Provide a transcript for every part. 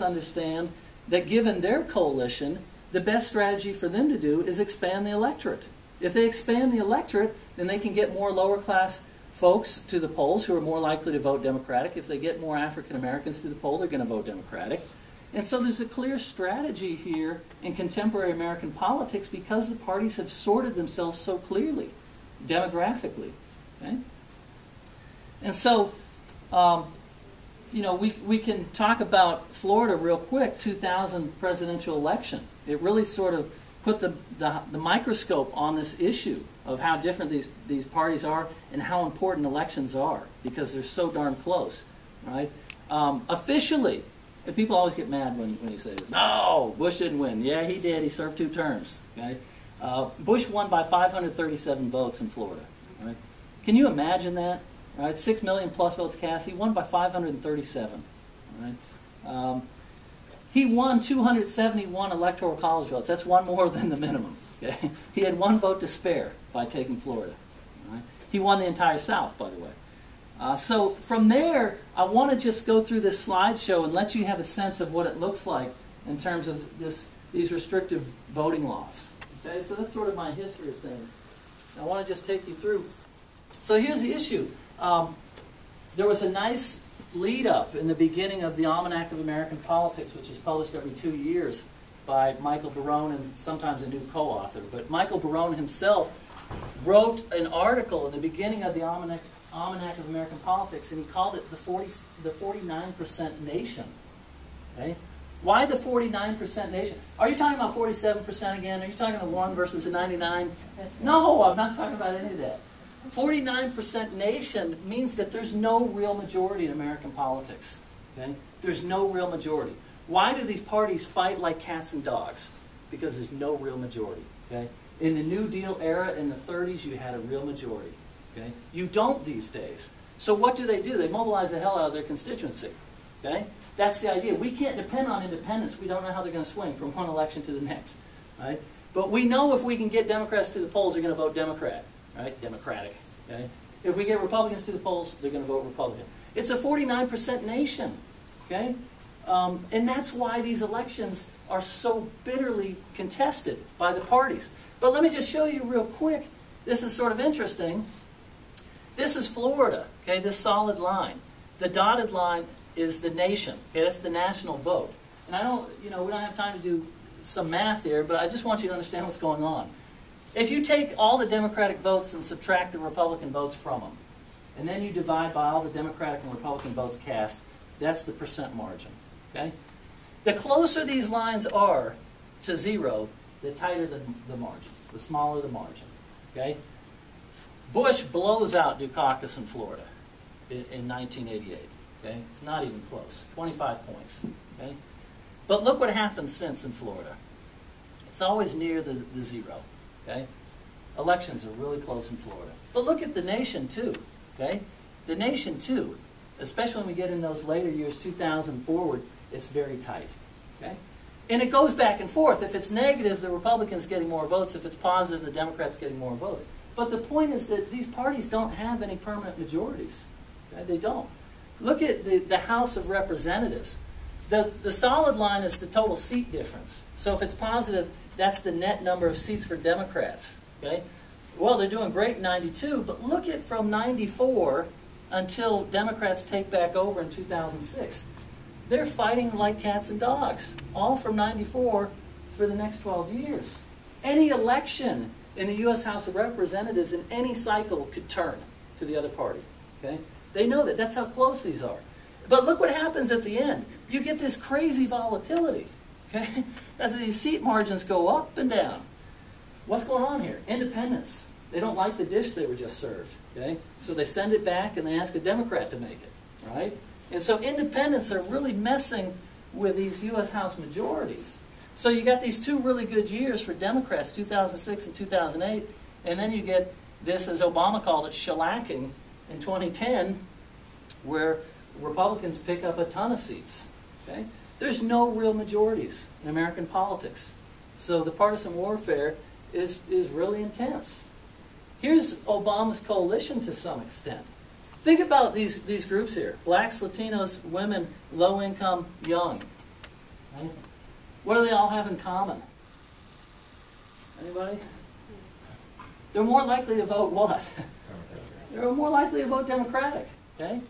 Understand that given their coalition, the best strategy for them to do is expand the electorate. If they expand the electorate, then they can get more lower class folks to the polls who are more likely to vote Democratic. If they get more African Americans to the poll, they're going to vote Democratic. And so there's a clear strategy here in contemporary American politics because the parties have sorted themselves so clearly, demographically. Okay? And so, you know, we can talk about Florida real quick, 2000 presidential election. It really sort of put the microscope on this issue of how different these parties are and how important elections are because they're so darn close, right? Officially, and people always get mad when you say this, no, Bush didn't win. Yeah, he did. He served 2 terms, okay? Bush won by 537 votes in Florida, right? Can you imagine that? All right, 6 million plus votes cast. He won by 537. All right. He won 271 electoral college votes. That's 1 more than the minimum. Okay? He had 1 vote to spare by taking Florida. All right. He won the entire South, by the way. So from there, I want to just go through this slideshow and let you have a sense of what it looks like in terms of these restrictive voting laws. Okay? So that's sort of my history of things. I want to just take you through. So here's the issue. There was a nice lead-up in the beginning of the Almanac of American Politics, which is published every 2 years by Michael Barone and sometimes a new co-author. But Michael Barone himself wrote an article in the beginning of the Almanac of American Politics, and he called it the 49% nation. Okay? Why the 49% nation? Are you talking about 47% again? Are you talking about 1 versus a 99? No, I'm not talking about any of that. 49% nation means that there's no real majority in American politics. Okay? There's no real majority. Why do these parties fight like cats and dogs? Because there's no real majority. Okay? In the New Deal era in the 30s, you had a real majority. Okay? You don't these days. So what do? They mobilize the hell out of their constituency. Okay? That's the idea. We can't depend on independents. We don't know how they're going to swing from 1 election to the next. Right? But we know if we can get Democrats to the polls, they're going to vote Democrat. Right? Democratic. Okay? If we get Republicans to the polls, they're going to vote Republican. It's a 49% nation. Okay? And that's why these elections are so bitterly contested by the parties. But let me just show you real quick. This is sort of interesting. This is Florida. Okay? This solid line. The dotted line is the nation. Okay? That's the national vote. And I don't, you know, we don't have time to do some math here, but I just want you to understand what's going on. If you take all the Democratic votes and subtract the Republican votes from them, and then you divide by all the Democratic and Republican votes cast, that's the percent margin. Okay? The closer these lines are to 0, the tighter the margin, the smaller the margin. Okay? Bush blows out Dukakis in Florida in 1988. Okay? It's not even close, 25 points. Okay? But look what happened since in Florida. It's always near the 0. Okay? Elections are really close in Florida. But look at the nation, too. Okay? The nation, too, especially when we get in those later years, 2000 forward, it's very tight. Okay? And it goes back and forth. If it's negative, the Republicans getting more votes. If it's positive, the Democrats getting more votes. But the point is that these parties don't have any permanent majorities. Okay? They don't. Look at the House of Representatives. The solid line is the total seat difference. So if it's positive, that's the net number of seats for Democrats. Okay? Well, they're doing great in 92, but look at from 94 until Democrats take back over in 2006. They're fighting like cats and dogs, all from 94 for the next 12 years. Any election in the U.S. House of Representatives in any cycle could turn to the other party. Okay? They know that. That's how close these are. But look what happens at the end. You get this crazy volatility. Okay? As these seat margins go up and down. What's going on here? Independents. They don't like the dish they were just served. Okay? So they send it back and they ask a Democrat to make it. Right? And so independents are really messing with these U.S. House majorities. So you got these 2 really good years for Democrats, 2006 and 2008, and then you get this, as Obama called it, shellacking in 2010, where Republicans pick up a ton of seats. Okay? There's no real majorities in American politics. So the partisan warfare is really intense. Here's Obama's coalition to some extent. Think about these groups here. Blacks, Latinos, women, low income, young. Right? What do they all have in common? Anybody? They're more likely to vote what? They're more likely to vote Democratic. Okay?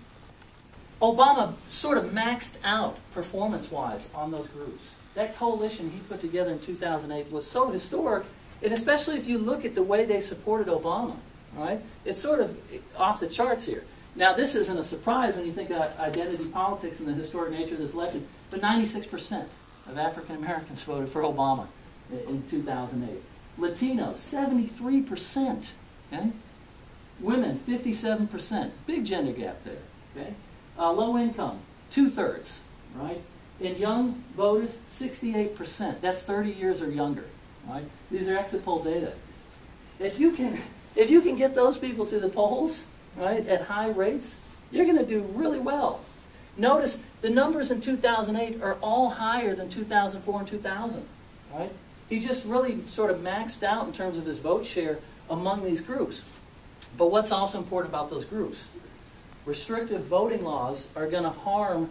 Obama sort of maxed out performance-wise on those groups. That coalition he put together in 2008 was so historic, and especially if you look at the way they supported Obama, right? It's sort of off the charts here. Now, this isn't a surprise when you think about identity politics and the historic nature of this election, but 96% of African Americans voted for Obama in 2008. Latinos, 73%. Okay? Women, 57%. Big gender gap there. Okay? Low income, 2/3, right? And young voters, 68%. That's 30 years or younger, right? These are exit poll data. If you can get those people to the polls, right, at high rates, you're going to do really well. Notice the numbers in 2008 are all higher than 2004 and 2000, right? He just really sort of maxed out in terms of his vote share among these groups. But what's also important about those groups? Restrictive voting laws are going to harm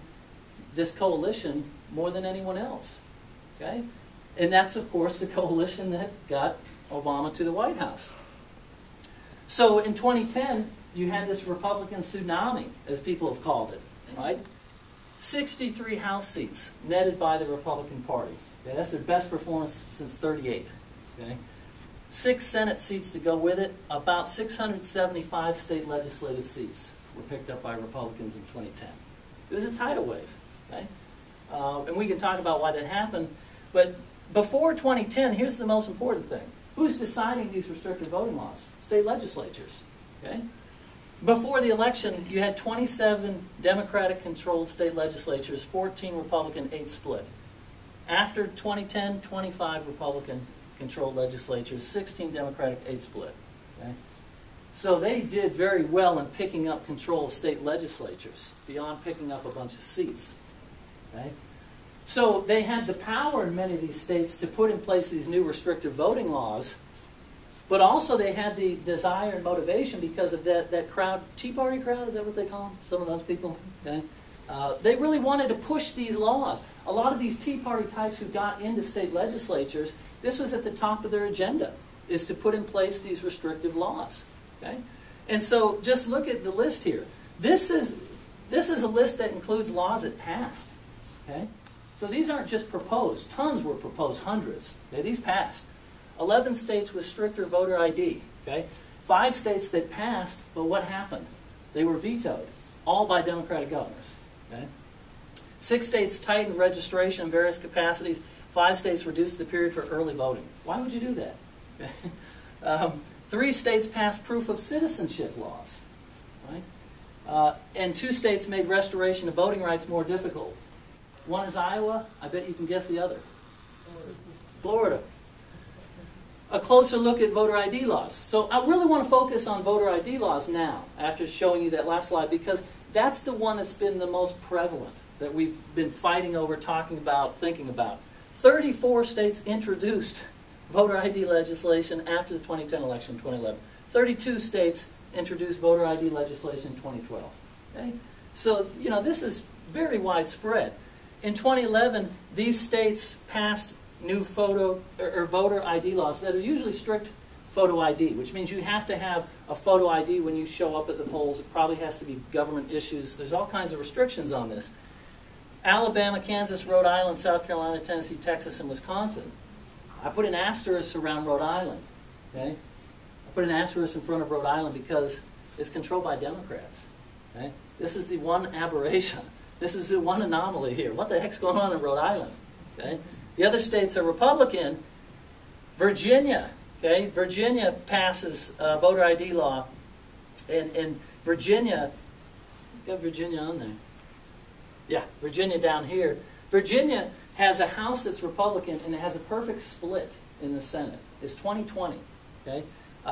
this coalition more than anyone else, okay? And that's, of course, the coalition that got Obama to the White House. So in 2010, you had this Republican tsunami, as people have called it, right? 63 House seats netted by the Republican Party. Okay? That's their best performance since 38, okay? 6 Senate seats to go with it, about 675 state legislative seats were picked up by Republicans in 2010. It was a tidal wave, okay? And we can talk about why that happened, but before 2010, here's the most important thing. Who's deciding these restrictive voting laws? State legislatures, okay? Before the election, you had 27 Democratic-controlled state legislatures, 14 Republican, 8 split. After 2010, 25 Republican-controlled legislatures, 16 Democratic, 8 split, okay? So they did very well in picking up control of state legislatures, beyond picking up a bunch of seats. Okay? So they had the power in many of these states to put in place these new restrictive voting laws, but also they had the desire and motivation because of that crowd, Tea Party crowd, is that what they call them? Some of those people? Okay? They really wanted to push these laws. A lot of these Tea Party types who got into state legislatures, this was at the top of their agenda, is to put in place these restrictive laws. Okay? And so just look at the list here. This is a list that includes laws that passed. Okay? So these aren't just proposed. Tons were proposed, hundreds. Okay? These passed. 11 states with stricter voter ID. Okay? 5 states that passed, but what happened? They were vetoed, all by Democratic governors. Okay? 6 states tightened registration in various capacities. 5 states reduced the period for early voting. Why would you do that? Okay? 3 states passed proof of citizenship laws, right? And 2 states made restoration of voting rights more difficult. One is Iowa. I bet you can guess the other. Florida. A closer look at voter ID laws. So I really want to focus on voter ID laws now, after showing you that last slide, because that's the one that's been the most prevalent, that we've been fighting over, talking about, thinking about. 34 states introduced voter ID legislation after the 2010 election in 2011. 32 states introduced voter ID legislation in 2012. Okay? So, you know, this is very widespread. In 2011, these states passed new voter ID laws that are usually strict photo ID, which means you have to have a photo ID when you show up at the polls. It probably has to be government issues. There's all kinds of restrictions on this. Alabama, Kansas, Rhode Island, South Carolina, Tennessee, Texas, and Wisconsin. I put an asterisk around Rhode Island, okay? I put an asterisk in front of Rhode Island because it's controlled by Democrats, okay? This is the one aberration. This is the one anomaly here. What the heck's going on in Rhode Island, okay? The other states are Republican. Virginia, okay? Virginia passes voter ID law, and Virginia, got Virginia on there. Yeah, Virginia down here. Virginia has a House that's Republican, and it has a perfect split in the Senate. It's 20-20, okay?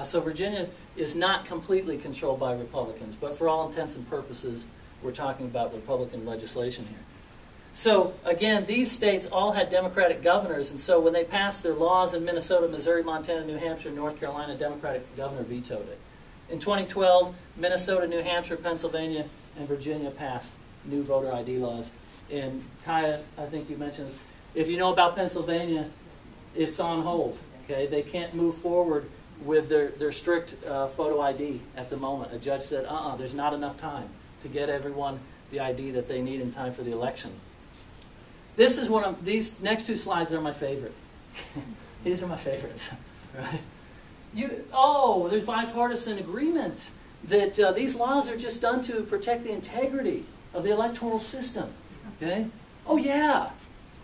So Virginia is not completely controlled by Republicans, but for all intents and purposes, we're talking about Republican legislation here. So again, these states all had Democratic governors, and so when they passed their laws in Minnesota, Missouri, Montana, New Hampshire, North Carolina, Democratic governor vetoed it. In 2012, Minnesota, New Hampshire, Pennsylvania, and Virginia passed new voter ID laws. And Kaya, I think you mentioned If you know about Pennsylvania, it's on hold. Okay, they can't move forward with their strict photo ID at the moment. A judge said, there's not enough time to get everyone the ID that they need in time for the election. This is one of, these next two slides are my favorite. These are my favorites, right? There's bipartisan agreement that these laws are just done to protect the integrity of the electoral system, okay? Oh yeah,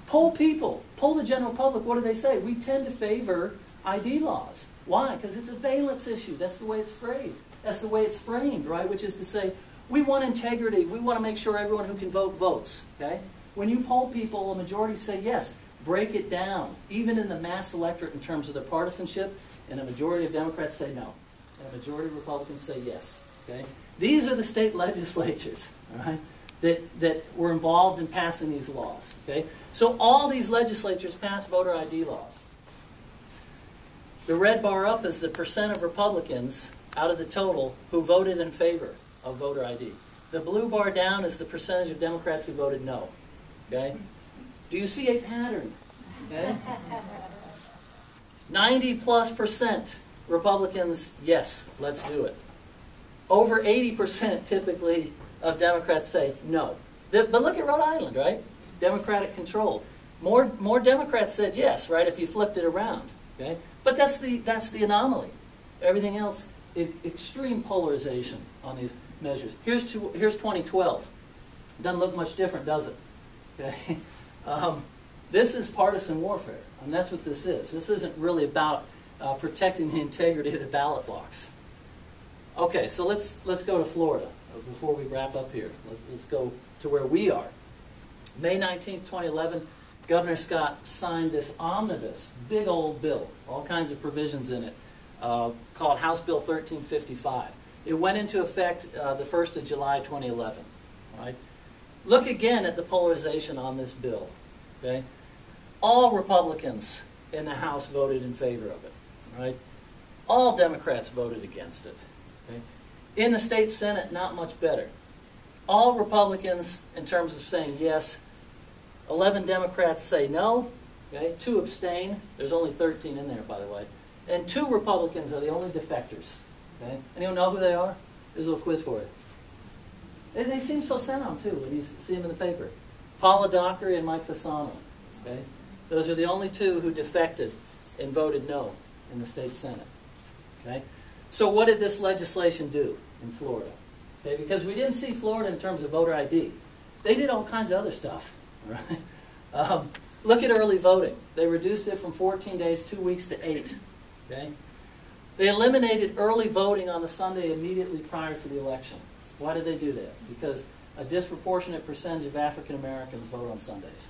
poll people, poll the general public, what do they say? We tend to favor ID laws. Why? Because it's a valence issue. That's the way it's phrased. That's the way it's framed, right? Which is to say, we want integrity. We want to make sure everyone who can vote votes, okay? When you poll people, a majority say yes. Break it down, even in the mass electorate in terms of their partisanship, and a majority of Democrats say no. And a majority of Republicans say yes, okay? These are the state legislatures, all right, that were involved in passing these laws, okay? So all these legislatures passed voter ID laws. The red bar up is the percent of Republicans out of the total who voted in favor of voter ID. The blue bar down is the percentage of Democrats who voted no, okay? Do you see a pattern? Okay? 90+% Republicans, yes, let's do it. Over 80% typically of Democrats say no. But look at Rhode Island, right? Democratic control. More Democrats said yes, right, if you flipped it around, okay? But that's the anomaly. Everything else, extreme polarization on these measures. Here's 2012. Doesn't look much different, does it? Okay. This is partisan warfare, and that's what this is. This isn't really about protecting the integrity of the ballot box. Okay, so let's go to Florida before we wrap up here. Let's go to where we are. May 19th, 2011. Governor Scott signed this omnibus, big old bill, all kinds of provisions in it, called House Bill 1355. It went into effect the 1st of July 2011. All right? Look again at the polarization on this bill. Okay? All Republicans in the House voted in favor of it. All right? All Democrats voted against it. Okay? In the state Senate, not much better. All Republicans, in terms of saying yes, 11 Democrats say no, okay? 2 abstain. There's only 13 in there, by the way. And 2 Republicans are the only defectors. Okay? Anyone know who they are? There's a little quiz for you. And they seem so sound, too, when you see them in the paper. Paula Dockery and Mike Fasano. Okay? Those are the only 2 who defected and voted no in the state Senate. Okay? So what did this legislation do in Florida? Okay? Because we didn't see Florida in terms of voter ID. They did all kinds of other stuff. Right? Look at early voting. They reduced it from 14 days, 2 weeks to 8. Okay? They eliminated early voting on the Sunday immediately prior to the election. Why did they do that? Because a disproportionate percentage of African Americans vote on Sundays.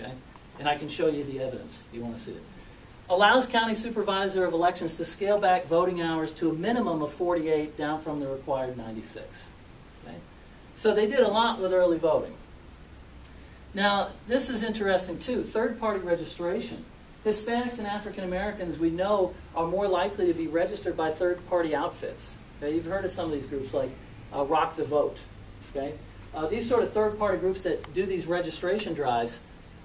Okay? And I can show you the evidence if you want to see it. Allows county supervisor of elections to scale back voting hours to a minimum of 48, down from the required 96. Okay? So they did a lot with early voting. Now, this is interesting, too. Third-party registration. Hispanics and African Americans, we know, are more likely to be registered by third-party outfits. Okay? You've heard of some of these groups like Rock the Vote. Okay? These sort of third-party groups that do these registration drives,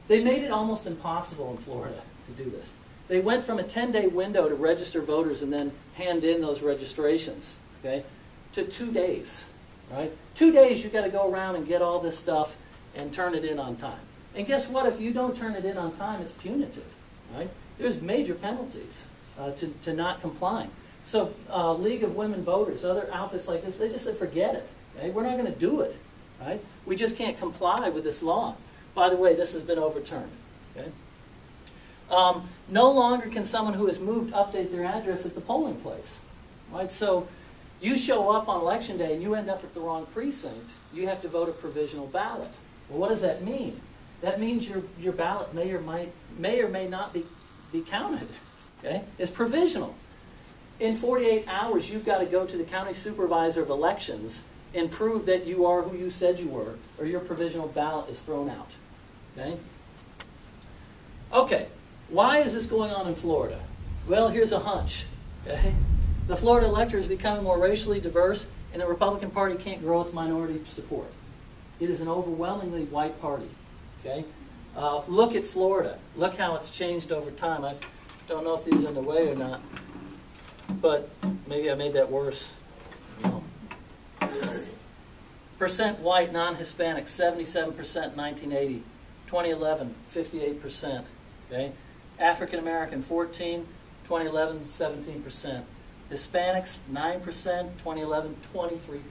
they made it almost impossible in Florida to do this. They went from a 10-day window to register voters and then hand in those registrations, okay, to 2 days. Right? 2 days you've got to go around and get all this stuff and turn it in on time. And guess what? If you don't turn it in on time, it's punitive. Right? There's major penalties to not complying. So League of Women Voters, other outfits like this, they just said, forget it. Okay? We're not going to do it. Right? We just can't comply with this law. By the way, this has been overturned. Okay? No longer can someone who has moved update their address at the polling place. Right? So you show up on election day and you end up at the wrong precinct, you have to vote a provisional ballot. Well, what does that mean? That means your ballot may or may not be counted. Okay? It's provisional. In 48 hours, you've got to go to the county supervisor of elections and prove that you are who you said you were, or your provisional ballot is thrown out. Okay? Okay, why is this going on in Florida? Well, here's a hunch. Okay? The Florida electorate is becoming more racially diverse, and the Republican Party can't grow its minority support. It is an overwhelmingly white party. Okay? Look at Florida. Look how it's changed over time. I don't know if these are in the way or not, but maybe I made that worse. No. Percent white, non-Hispanic, 77% in 1980. 2011, 58%. Okay? African-American, 14. 2011, 17%. Hispanics, 9%. 2011, 23%.